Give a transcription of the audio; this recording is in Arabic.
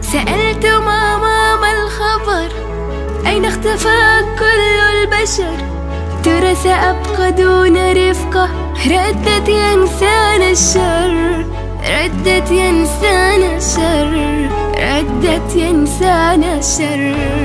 سألت ماما ما الخبر؟ أين اختفى كل البشر؟ ترى سأبقى دون رفقة؟ ردت يا إنسان الشر، ردت يا إنسان الشر، ردت يا إنسان الشر.